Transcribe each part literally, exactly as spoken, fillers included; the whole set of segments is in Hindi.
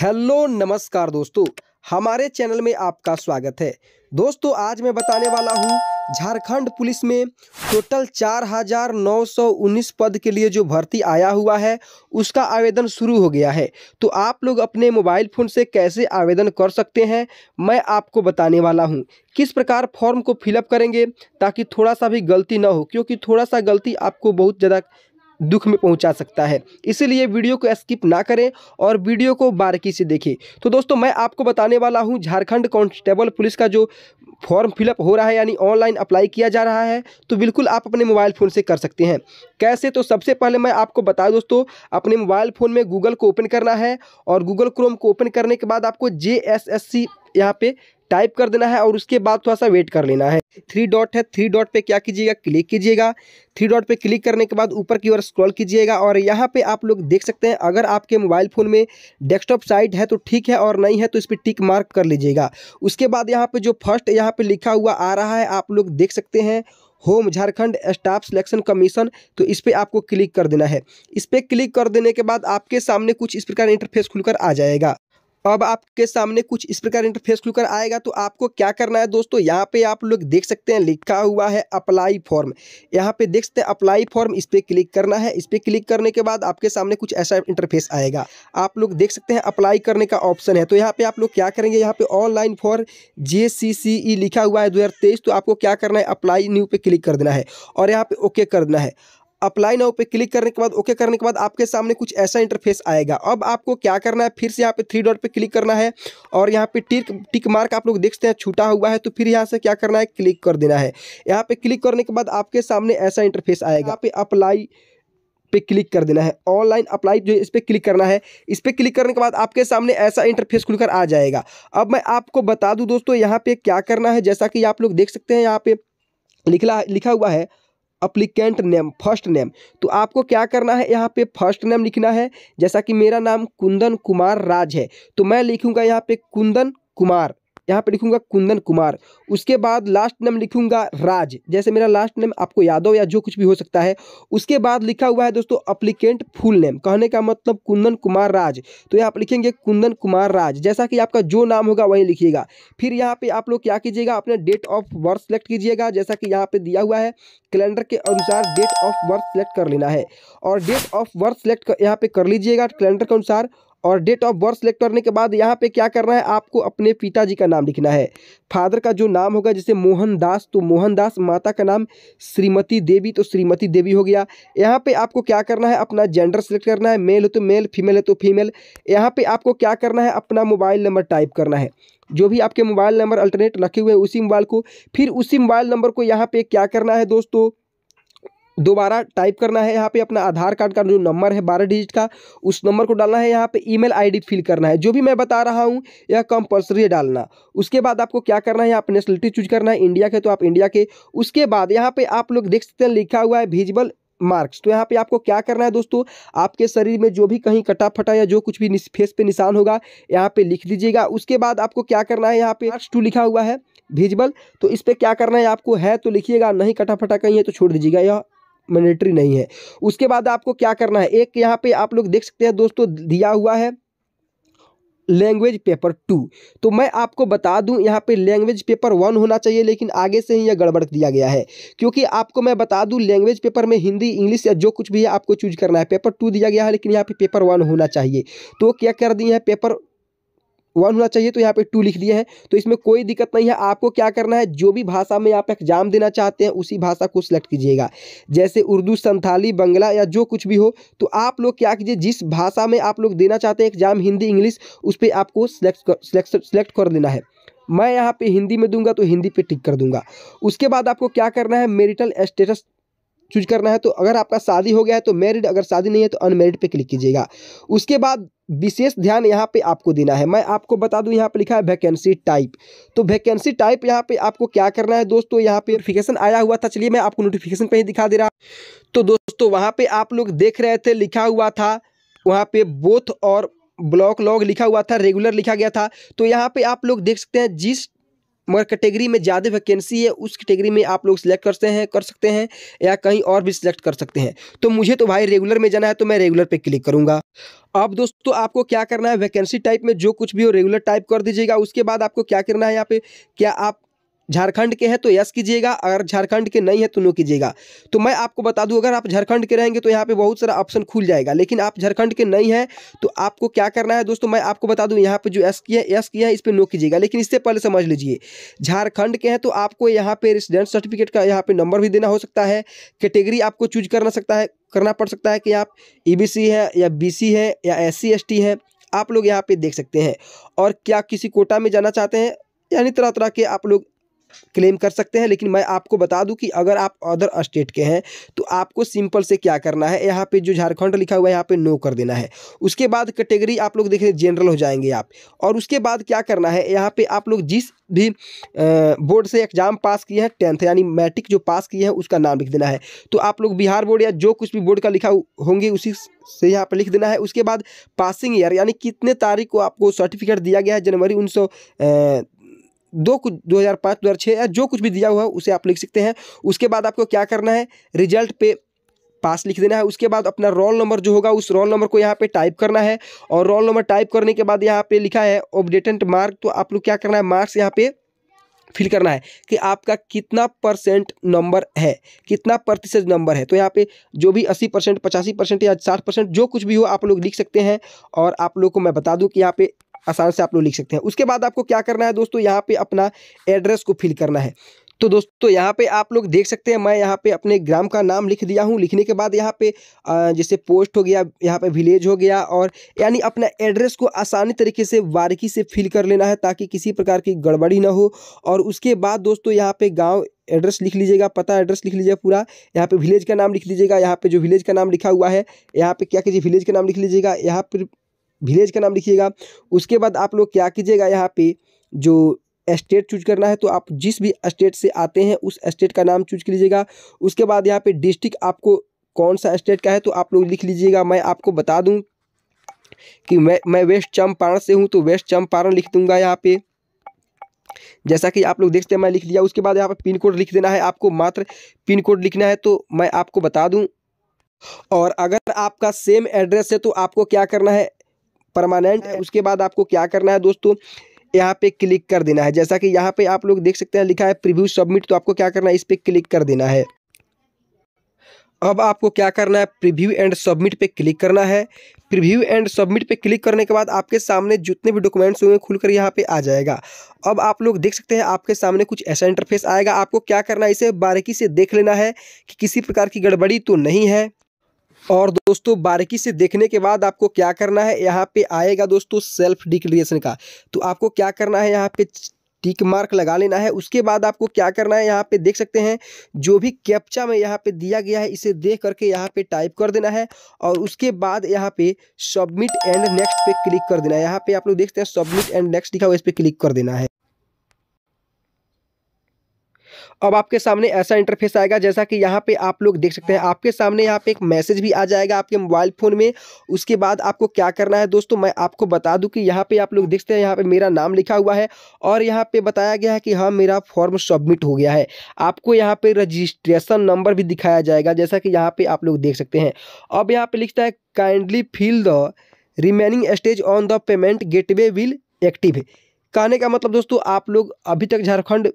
हेलो नमस्कार दोस्तों, हमारे चैनल में आपका स्वागत है। दोस्तों आज मैं बताने वाला हूं झारखंड पुलिस में टोटल चार हजार नौ सौ उन्नीस पद के लिए जो भर्ती आया हुआ है उसका आवेदन शुरू हो गया है। तो आप लोग अपने मोबाइल फ़ोन से कैसे आवेदन कर सकते हैं मैं आपको बताने वाला हूं। किस प्रकार फॉर्म को फिलअप करेंगे ताकि थोड़ा सा भी गलती ना हो, क्योंकि थोड़ा सा गलती आपको बहुत ज़्यादा दुख में पहुंचा सकता है। इसीलिए वीडियो को स्किप ना करें और वीडियो को बारीकी से देखें। तो दोस्तों मैं आपको बताने वाला हूं झारखंड कांस्टेबल पुलिस का जो फॉर्म फिलअप हो रहा है यानी ऑनलाइन अप्लाई किया जा रहा है, तो बिल्कुल आप अपने मोबाइल फ़ोन से कर सकते हैं। कैसे, तो सबसे पहले मैं आपको बताऊं दोस्तों, अपने मोबाइल फ़ोन में गूगल को ओपन करना है और गूगल क्रोम को ओपन करने के बाद आपको जे एस एस सी यहाँ पे टाइप कर देना है और उसके बाद थोड़ा सा वेट कर लेना है। थ्री डॉट है, थ्री डॉट पे क्या कीजिएगा, क्लिक कीजिएगा। थ्री डॉट पे क्लिक करने के बाद ऊपर की ओर स्क्रॉल कीजिएगा और यहाँ पे आप लोग देख सकते हैं, अगर आपके मोबाइल फ़ोन में डेस्कटॉप साइट है तो ठीक है और नहीं है तो इस पर टिक मार्क कर लीजिएगा। उसके बाद यहाँ पे जो फर्स्ट यहाँ पे लिखा हुआ आ रहा है आप लोग देख सकते हैं, home Jharkhand staff selection commission, तो इस पर आपको क्लिक कर देना है। इस पर क्लिक कर देने के बाद आपके सामने कुछ इस प्रकार इंटरफेस खुलकर आ जाएगा। अब आपके सामने कुछ इस प्रकार इंटरफेस खुलकर आएगा तो आपको क्या करना है दोस्तों, यहाँ पे आप लोग देख सकते हैं लिखा हुआ है अप्लाई फॉर्म, यहाँ पे देख सकते हैं अप्लाई फॉर्म, इस पर क्लिक करना है। इस पर क्लिक करने के बाद आपके सामने कुछ ऐसा इंटरफेस आएगा, आप लोग देख सकते हैं अप्लाई करने का ऑप्शन है। तो यहाँ पे आप लोग क्या करेंगे, यहाँ पे ऑनलाइन फॉर जे सी सी ई लिखा हुआ है दो हज़ार तेईस, तो आपको क्या करना है अप्लाई न्यू पे क्लिक कर देना है और यहाँ पे ओके कर देना है। अप्लाई नाउ पे क्लिक करने के बाद ओके करने के बाद आपके सामने कुछ ऐसा इंटरफेस आएगा। अब आपको क्या करना है, फिर से यहाँ पे थ्री डॉट पे क्लिक करना है और यहाँ पे टिक टिक मार्क आप लोग देखते हैं छूटा हुआ है, तो फिर यहाँ से क्या करना है क्लिक कर देना है। यहाँ पे क्लिक करने के बाद आपके सामने ऐसा इंटरफेस आएगा, यहाँ पे अप्लाई पे क्लिक कर देना है, ऑनलाइन अप्लाई जो इस पर क्लिक करना है। इस पर क्लिक करने के बाद आपके सामने ऐसा इंटरफेस खुलकर आ जाएगा। अब मैं आपको बता दूँ दोस्तों यहाँ पे क्या करना है, जैसा कि आप लोग देख सकते हैं यहाँ पे लिखला लिखा हुआ है अप्लीकेंट नेम फर्स्ट नेम, तो आपको क्या करना है यहाँ पे फर्स्ट नेम लिखना है। जैसा कि मेरा नाम कुंदन कुमार राज है तो मैं लिखूंगा यहाँ पे कुंदन कुमार, यहाँ पे लिखूंगा कुंदन कुमार। उसके बाद लास्ट नेम लिखूंगा राज, जैसे मेरा लास्ट नेम आपको यादव या जो कुछ भी हो सकता है। उसके बाद लिखा हुआ है दोस्तों अप्लीकेंट फुल नेम, कहने का मतलब कुंदन कुमार राज, तो यहाँ आप लिखेंगे कुंदन कुमार राज, जैसा कि आपका जो नाम होगा वही लिखिएगा। फिर यहाँ पे आप लोग क्या कीजिएगा, अपने डेट ऑफ बर्थ सेलेक्ट कीजिएगा, जैसा कि यहाँ पे दिया हुआ है कैलेंडर के अनुसार डेट ऑफ बर्थ सेलेक्ट कर लेना है और डेट ऑफ बर्थ सेलेक्ट यहाँ पे कर लीजिएगा कैलेंडर के अनुसार। और डेट ऑफ बर्थ सेलेक्ट करने के बाद यहाँ पे क्या करना है, आपको अपने पिताजी का नाम लिखना है, फादर का जो नाम होगा जैसे मोहनदास तो मोहनदास, माता का नाम श्रीमती देवी तो श्रीमती देवी हो गया। यहाँ पे आपको क्या करना है, अपना जेंडर सेलेक्ट करना है, मेल है तो मेल, फीमेल है तो फीमेल। यहाँ पे आपको क्या करना है, अपना मोबाइल नंबर टाइप करना है, जो भी आपके मोबाइल नंबर अल्टरनेट रखे हुए हैं उसी मोबाइल को। फिर उसी मोबाइल नंबर को यहाँ पे क्या करना है दोस्तों, दोबारा टाइप करना है। यहाँ पे अपना आधार कार्ड का जो नंबर है बारह डिजिट का उस नंबर को डालना है। यहाँ पे ईमेल आईडी फिल करना है, जो भी मैं बता रहा हूँ यह कंपलसरी है डालना। उसके बाद आपको क्या करना है, यहाँ पे नेशनलिटी चूज करना है, इंडिया के तो आप इंडिया के। उसके बाद यहाँ पे आप लोग देख सकते हैं लिखा हुआ है विजिबल मार्क्स, तो यहाँ पे आपको क्या करना है दोस्तों, आपके शरीर में जो भी कहीं कटा फटा या जो कुछ भी फेस पे निशान होगा यहाँ पे लिख दीजिएगा। उसके बाद आपको क्या करना है, यहाँ पे मार्क्स टू लिखा हुआ है विजिबल, तो इस पर क्या करना है, आपको है तो लिखिएगा, नहीं कटा फटा कहीं है तो छोड़ दीजिएगा, यह मैंडेटरी नहीं है। उसके बाद आपको क्या करना है, एक यहाँ पे आप लोग देख सकते हैं दोस्तों दिया हुआ है लैंग्वेज पेपर टू, तो मैं आपको बता दूं यहाँ पे लैंग्वेज पेपर वन होना चाहिए, लेकिन आगे से ही यह गड़बड़ दिया गया है, क्योंकि आपको मैं बता दूं लैंग्वेज पेपर में हिंदी इंग्लिश या जो कुछ भी है आपको चूज करना है। पेपर टू दिया गया है लेकिन यहाँ पे पेपर वन होना चाहिए, तो क्या कर दिए हैं पेपर वन होना चाहिए तो यहाँ पे टू लिख दिए हैं, तो इसमें कोई दिक्कत नहीं है। आपको क्या करना है, जो भी भाषा में आप एग्जाम देना चाहते हैं उसी भाषा को सिलेक्ट कीजिएगा, जैसे उर्दू, संथाली, बंगला या जो कुछ भी हो। तो आप लोग क्या कीजिए, जिस भाषा में आप लोग देना चाहते हैं एग्जाम हिंदी इंग्लिश, उस पर आपको सिलेक्ट कर सिलेक्ट सिलेक्ट कर देना है। मैं यहाँ पर हिंदी में दूंगा तो हिंदी पर टिक कर दूंगा। उसके बाद आपको क्या करना है, मैरिटल स्टेटस चूज करना है, तो अगर आपका शादी हो गया है तो मैरिड, अगर शादी नहीं है तो अनमेरिड पे क्लिक कीजिएगा। उसके बाद विशेष ध्यान यहाँ पे आपको देना है, मैं आपको बता दूं यहाँ पे लिखा है वैकेंसी टाइप, तो वैकेंसी टाइप यहाँ पे आपको क्या करना है दोस्तों, यहाँ पे नोटिफिकेशन आया हुआ था, चलिए मैं आपको नोटिफिकेशन पे ही दिखा दे रहा हूँ। तो दोस्तों वहाँ पे आप लोग देख रहे थे लिखा हुआ था, वहाँ पे बोथ और ब्लॉक लॉग लिखा हुआ था, रेगुलर लिखा गया था। तो यहाँ पे आप लोग देख सकते हैं जिस मगर कैटेगरी में ज़्यादा वैकेंसी है उस कैटेगरी में आप लोग सिलेक्ट करते हैं कर सकते हैं या कहीं और भी सिलेक्ट कर सकते हैं। तो मुझे तो भाई रेगुलर में जाना है तो मैं रेगुलर पे क्लिक करूँगा। अब दोस्तों आपको क्या करना है, वैकेंसी टाइप में जो कुछ भी हो रेगुलर टाइप कर दीजिएगा। उसके बाद आपको क्या करना है, यहाँ पे क्या आप झारखंड के हैं तो यस कीजिएगा, अगर झारखंड के नहीं है तो नो कीजिएगा। तो मैं आपको बता दूं अगर आप झारखंड के रहेंगे तो यहाँ पे बहुत सारा ऑप्शन खुल जाएगा, लेकिन आप झारखंड के नहीं हैं तो आपको क्या करना है दोस्तों, मैं आपको बता दूं यहाँ पे जो यस की है यस की है इस पर नो कीजिएगा। लेकिन इससे पहले समझ लीजिए झारखंड के हैं तो आपको यहाँ पे रेसिडेंट सर्टिफिकेट का यहाँ पे नंबर भी देना हो सकता है, कैटेगरी आपको चूज करना सकता है करना पड़ सकता है कि आप ई बी सी है या बी सी है या एस सी एस टी है, आप लोग यहाँ पे देख सकते हैं। और क्या किसी कोटा में जाना चाहते हैं यानी तरह तरह के आप लोग क्लेम कर सकते हैं। लेकिन मैं आपको बता दूं कि अगर आप अदर स्टेट के हैं तो आपको सिंपल से क्या करना है, यहाँ पे जो झारखंड लिखा हुआ है यहाँ पे नो कर देना है। उसके बाद कैटेगरी आप लोग देखें जनरल हो जाएंगे आप, और उसके बाद क्या करना है यहाँ पे आप लोग जिस भी बोर्ड से एग्जाम पास किए हैं टेंथ यानी मैट्रिक जो पास किए हैं उसका नाम लिख देना है। तो आप लोग बिहार बोर्ड या जो कुछ भी बोर्ड का लिखा होंगे उसी से यहाँ पर लिख देना है। उसके बाद पासिंग ईयर यानी कितने तारीख को आपको सर्टिफिकेट दिया गया है, जनवरी उन्नीस सौ दो कुछ दो हज़ार पाँच दो हज़ार छः या जो कुछ भी दिया हुआ है उसे आप लिख सकते हैं। उसके बाद आपको क्या करना है, रिजल्ट पे पास लिख देना है। उसके बाद अपना रोल नंबर जो होगा उस रोल नंबर को यहाँ पे टाइप करना है, और रोल नंबर टाइप करने के बाद यहाँ पे लिखा है ऑब्जेक्टेंट मार्क, तो आप लोग क्या करना है मार्क्स यहाँ पे फिल करना है कि आपका कितना परसेंट नंबर है, कितना प्रतिशत नंबर है। तो यहाँ पे जो भी अस्सी परसेंट पचासी परसेंट या साठ परसेंट जो कुछ भी हो आप लोग लिख सकते हैं। और आप लोग को मैं बता दूँ कि यहाँ पे आसान से आप लोग लिख सकते हैं। उसके बाद आपको क्या करना है दोस्तों, यहाँ पे अपना एड्रेस को फिल करना है। तो दोस्तों यहाँ पे आप लोग देख सकते हैं मैं यहाँ पे अपने ग्राम का नाम लिख दिया हूँ। लिखने के बाद यहाँ पे जैसे पोस्ट हो गया, यहाँ पे विलेज हो गया, और यानी अपना एड्रेस को आसानी तरीके से बारीकी से फिल कर लेना है ताकि किसी प्रकार की गड़बड़ी ना हो। और उसके बाद दोस्तों यहाँ पे गाँव एड्रेस लिख लीजिएगा, पता एड्रेस लिख लीजिएगा पूरा, यहाँ पे विलेज का नाम लिख लीजिएगा। यहाँ पे जो विलेज का नाम लिखा हुआ है यहाँ पे क्या कीजिए विलेज का नाम लिख लीजिएगा, यहाँ पर विलेज का नाम लिखिएगा। उसके बाद आप लोग क्या कीजिएगा यहाँ पे जो स्टेट चूज करना है तो आप जिस भी स्टेट से आते हैं उस स्टेट का नाम चूज कीजिएगा। उसके बाद यहाँ पे डिस्ट्रिक्ट आपको कौन सा स्टेट का है तो आप लोग लिख लीजिएगा। मैं आपको बता दूं कि मैं मैं वेस्ट चंपारण से हूँ तो वेस्ट चंपारण लिख दूंगा यहाँ पे, जैसा कि आप लोग देखते हैं मैं लिख लिया। उसके बाद यहाँ पर पिन कोड लिख देना है, आपको मात्र पिन कोड लिखना है। तो मैं आपको बता दूँ, और अगर आपका सेम एड्रेस है तो आपको क्या करना है परमानेंट। उसके बाद आपको क्या करना है दोस्तों, यहाँ पे क्लिक कर देना है। जैसा कि यहाँ पे आप लोग देख सकते हैं लिखा है प्रीव्यू सबमिट, तो आपको क्या करना है इस पर क्लिक कर देना है। अब आपको क्या करना है प्रीव्यू एंड सबमिट पे क्लिक करना है। प्रीव्यू एंड सबमिट पे क्लिक करने के बाद आपके सामने जितने भी डॉक्यूमेंट्स हुए खुलकर यहाँ पे आ जाएगा। अब आप लोग देख सकते हैं आपके सामने कुछ ऐसा इंटरफेस आएगा, आपको क्या करना है इसे बारीकी से देख लेना है कि किसी प्रकार की गड़बड़ी तो नहीं है। और दोस्तों बारीकी से देखने के बाद आपको क्या करना है, यहाँ पे आएगा दोस्तों सेल्फ डिक्लेरेशन का, तो आपको क्या करना है यहाँ पे टिक मार्क लगा लेना है। उसके बाद आपको क्या करना है यहाँ पे देख सकते हैं जो भी कैप्चा में यहाँ पे दिया गया है इसे देख करके यहाँ पे टाइप कर देना है। और उसके बाद यहाँ पे सबमिट एंड नेक्स्ट पे क्लिक कर देना है। यहाँ पे आप लोग देखते हैं सबमिट एंड नेक्स्ट लिखा हुआ है, इस पर क्लिक कर देना है। अब आपके सामने ऐसा इंटरफेस आएगा जैसा कि यहाँ पे आप लोग देख सकते हैं। आपके सामने यहाँ पे एक मैसेज भी आ जाएगा आपके मोबाइल फ़ोन में। उसके बाद आपको क्या करना है दोस्तों, मैं आपको बता दूं कि यहाँ पे आप लोग देख सकते हैं यहाँ पे मेरा नाम लिखा हुआ है और यहाँ पे बताया गया है कि हाँ मेरा फॉर्म सबमिट हो गया है। आपको यहाँ पर रजिस्ट्रेशन नंबर भी दिखाया जाएगा जैसा कि यहाँ पर आप लोग देख सकते हैं। अब यहाँ पर लिखता है kindly fill the remaining stage on the payment gateway will active. कहने का मतलब दोस्तों आप लोग अभी तक झारखंड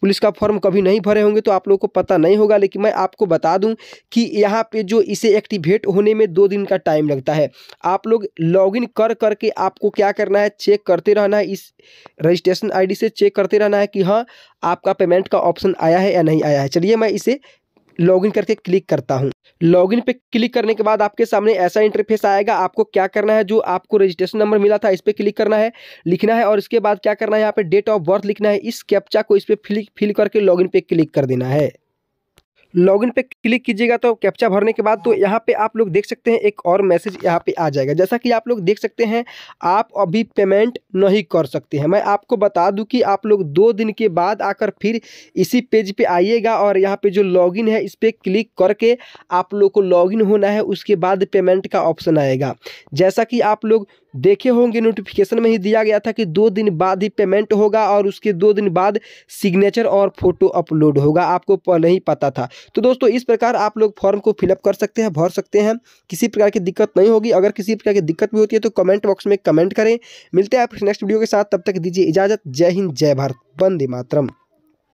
पुलिस का फॉर्म कभी नहीं भरे होंगे तो आप लोगों को पता नहीं होगा, लेकिन मैं आपको बता दूं कि यहाँ पे जो इसे एक्टिवेट होने में दो दिन का टाइम लगता है। आप लोग लॉगिन कर करके आपको क्या करना है, चेक करते रहना है इस रजिस्ट्रेशन आईडी से, चेक करते रहना है कि हाँ आपका पेमेंट का ऑप्शन आया है या नहीं आया है। चलिए मैं इसे लॉगिन करके क्लिक करता हूँ। लॉगिन पे क्लिक करने के बाद आपके सामने ऐसा इंटरफेस आएगा, आपको क्या करना है जो आपको रजिस्ट्रेशन नंबर मिला था इस पर क्लिक करना है, लिखना है। और इसके बाद क्या करना है यहाँ पे डेट ऑफ बर्थ लिखना है, इस कैप्चा को इस पर फिल फिल करके लॉगिन पे क्लिक कर देना है। लॉगिन पे क्लिक कीजिएगा तो कैप्चा भरने के बाद तो यहाँ पे आप लोग देख सकते हैं एक और मैसेज यहाँ पे आ जाएगा। जैसा कि आप लोग देख सकते हैं आप अभी पेमेंट नहीं कर सकते हैं। मैं आपको बता दूं कि आप लोग दो दिन के बाद आकर फिर इसी पेज पे आइएगा और यहाँ पे जो लॉगिन है इस पर क्लिक करके आप लोग को लॉगिन होना है। उसके बाद पेमेंट का ऑप्शन आएगा। जैसा कि आप लोग देखे होंगे नोटिफिकेशन में ही दिया गया था कि दो दिन बाद ही पेमेंट होगा और उसके दो दिन बाद सिग्नेचर और फोटो अपलोड होगा। आपको पहले ही पता था। तो दोस्तों इस प्रकार आप लोग फॉर्म को फिलअप कर सकते हैं, भर सकते हैं, किसी प्रकार की दिक्कत नहीं होगी। अगर किसी प्रकार की दिक्कत भी होती है तो कमेंट बॉक्स में कमेंट करें। मिलते हैं आप नेक्स्ट वीडियो के साथ, तब तक दीजिए इजाज़त। जय हिंद, जय भारत, वंदे मातरम।